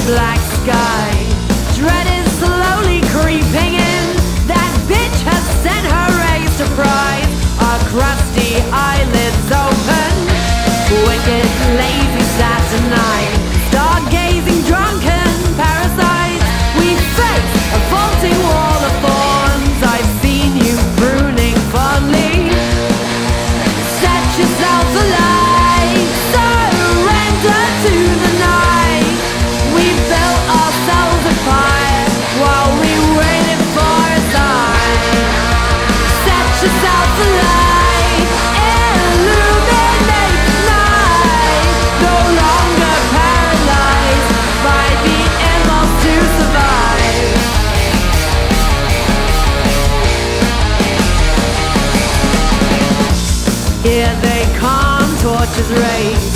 the black sky. Dread is slowly creeping in. That bitch has sent her rays to prize. Our crusty eyelids open. Wicked, lazy Saturn night. Stargazing, drunken parasites. We face a vaulting wall of thorns. I've seen you pruning fondly. Set yourself alive. Here they come, torches rage.